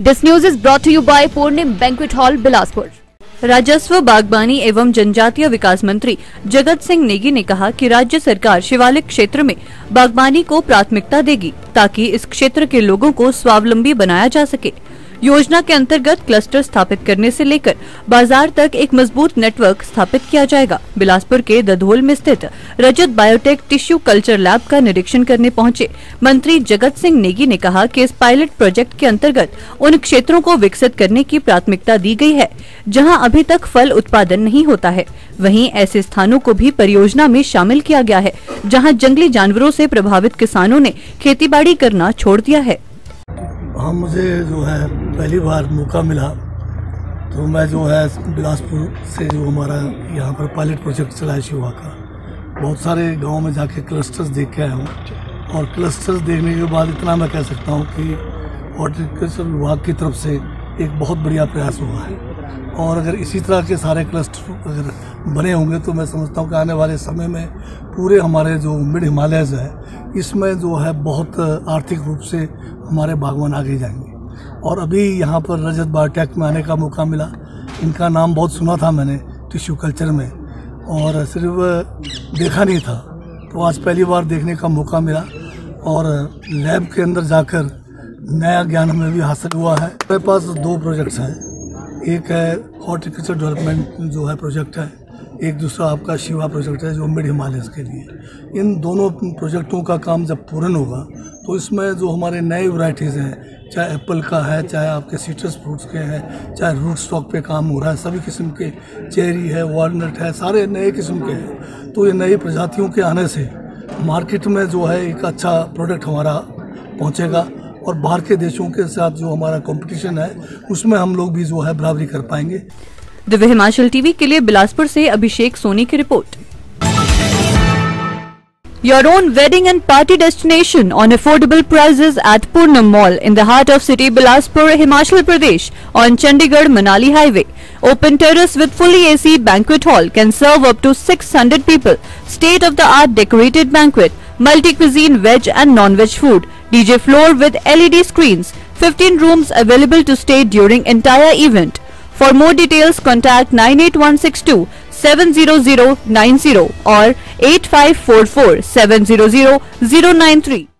This news is brought to you by Purnim banquet hall Bilaspur. राजस्व, बागवानी एवं जनजातीय विकास मंत्री जगत सिंह नेगी ने कहा कि राज्य सरकार शिवालिक क्षेत्र में बागवानी को प्राथमिकता देगी ताकि इस क्षेत्र के लोगों को स्वावलंबी बनाया जा सके। योजना के अंतर्गत क्लस्टर स्थापित करने से लेकर बाजार तक एक मजबूत नेटवर्क स्थापित किया जाएगा। बिलासपुर के दधोल में स्थित Rajat biotech tissue culture lab का निरीक्षण करने पहुंचे मंत्री जगत सिंह नेगी ने कहा कि इस पायलट प्रोजेक्ट के अंतर्गत उन क्षेत्रों को विकसित करने की प्राथमिकता दी गई है जहां अभी तक फल उत्पादन नहीं होता है। वहीं ऐसे स्थानों को भी परियोजना में शामिल किया गया है जहाँ जंगली जानवरों से प्रभावित किसानों ने खेतीबाड़ी करना छोड़ दिया है। हाँ, मुझे जो है पहली बार मौका मिला तो मैं जो है बिलासपुर से जो हमारा यहाँ पर पायलट प्रोजेक्ट चला है शिवा का, बहुत सारे गांव में जाके क्लस्टर्स देख के आया हूँ। और क्लस्टर्स देखने के बाद इतना मैं कह सकता हूँ कि हॉर्टीकल्चर विभाग की तरफ से एक बहुत बढ़िया प्रयास हुआ है। और अगर इसी तरह के सारे क्लस्टर अगर बने होंगे तो मैं समझता हूँ कि आने वाले समय में पूरे हमारे जो मिड हिमालयज़ है इसमें जो है बहुत आर्थिक रूप से हमारे बागवान आगे जाएंगे। और अभी यहाँ पर रजत बायोटेक में आने का मौका मिला, इनका नाम बहुत सुना था मैंने टिश्यू कल्चर में और सिर्फ देखा नहीं था, तो आज पहली बार देखने का मौका मिला और लैब के अंदर जाकर नया ज्ञान हमें भी हासिल हुआ है। मेरे पास दो प्रोजेक्ट्स हैं, एक है हॉर्टिकल्चर डेवलपमेंट जो है प्रोजेक्ट है, एक दूसरा आपका शिवा प्रोजेक्ट है जो मिड हिमालयस के लिए। इन दोनों प्रोजेक्टों का काम जब पूर्ण होगा तो इसमें जो हमारे नए वैरायटीज़ हैं, चाहे एप्पल का है, चाहे आपके सिट्रस फ्रूट्स के हैं, चाहे रूट स्टॉक पे काम हो रहा है, सभी किस्म के चेरी है, वालनट है, सारे नए किस्म के हैं। तो ये नई प्रजातियों के आने से मार्केट में जो है एक अच्छा प्रोडक्ट हमारा पहुँचेगा और बाहर के देशों के साथ जो हमारा कॉम्पिटिशन है उसमें हम लोग भी जो है बराबरी कर पाएंगे। द हिमाचल टीवी के लिए बिलासपुर से अभिषेक सोनी की report. Your own wedding and party destination on affordable prices at Purnam Mall in the heart of city Bilaspur, Himachal Pradesh on Chandigarh-Manali highway. Open terrace with fully AC banquet hall can serve up to 600 people. State-of-the-art decorated banquet, multi-cuisine veg and non-veg food, DJ floor with LED screens, 15 rooms available to stay during entire event. For more details, contact 98162 70090 or 8544 700 093.